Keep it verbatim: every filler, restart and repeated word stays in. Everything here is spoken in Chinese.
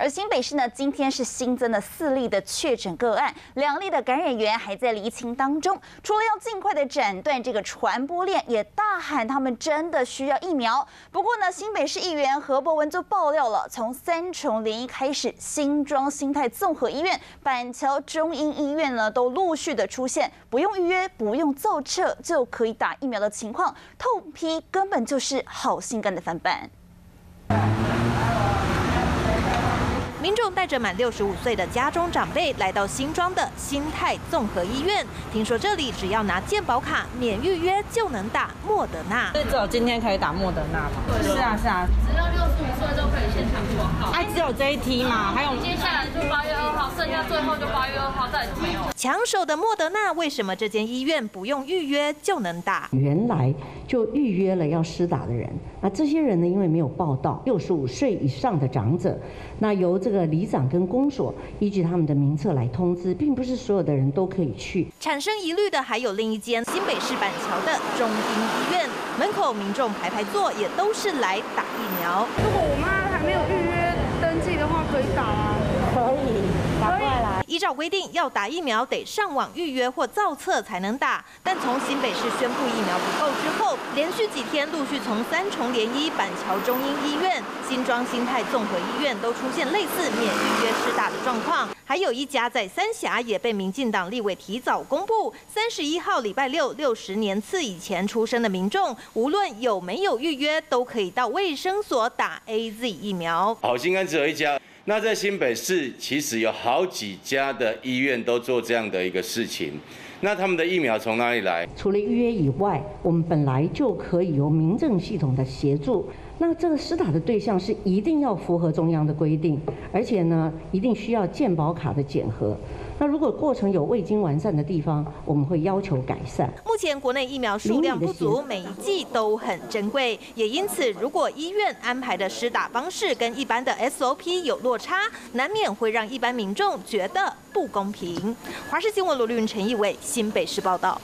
而新北市呢，今天是新增了四例的确诊个案，两例的感染源还在厘清当中。除了要尽快的斩断这个传播链，也大喊他们真的需要疫苗。不过呢，新北市议员何博文就爆料了，从三重联医开始，新庄新泰综合医院、板桥中英医院呢，都陆续的出现不用预约、不用造册就可以打疫苗的情况，透批根本就是好心肝的翻版。 民众带着满六十五岁的家中长辈来到新庄的新泰综合医院，听说这里只要拿健保卡免预约就能打莫德纳。所以只有今天可以打莫德纳吗？是啊是啊，只要六十五岁都可以现场挂号。哎，只有这一梯嘛，还有接下来就八月二号，剩下最后就八月二号再没有。抢手的莫德纳，为什么这间医院不用预约就能打？原来就预约了要施打的人，那这些人呢，因为没有报到，六十五岁以上的长者，那由这个。 这个里长跟公所依据他们的名册来通知，并不是所有的人都可以去。产生疑虑的还有另一间新北市板桥的中英医院，门口民众排排坐，也都是来打疫苗。如果我妈还没有预约登记的话，可以打啊，可以，赶快来。 依照规定，要打疫苗得上网预约或造册才能打。但从新北市宣布疫苗不够之后，连续几天陆续从三重联医、板桥中英医院、新庄新泰综合医院都出现类似免预约施打的状况。还有一家在三峡也被民进党立委提早公布，三十一号礼拜六，六十年次以前出生的民众，无论有没有预约，都可以到卫生所打 A Z 疫苗。好心肝只有一家。 那在新北市，其实有好几家的医院都做这样的一个事情。那他们的疫苗从哪里来？除了预约以外，我们本来就可以由民政系统的协助。那这个施打的对象是一定要符合中央的规定，而且呢，一定需要健保卡的检核。 那如果过程有未经完善的地方，我们会要求改善。目前国内疫苗数量不足，每一剂都很珍贵，也因此，如果医院安排的施打方式跟一般的 S O P 有落差，难免会让一般民众觉得不公平。华视新闻罗立云、陈义伟，新北市报道。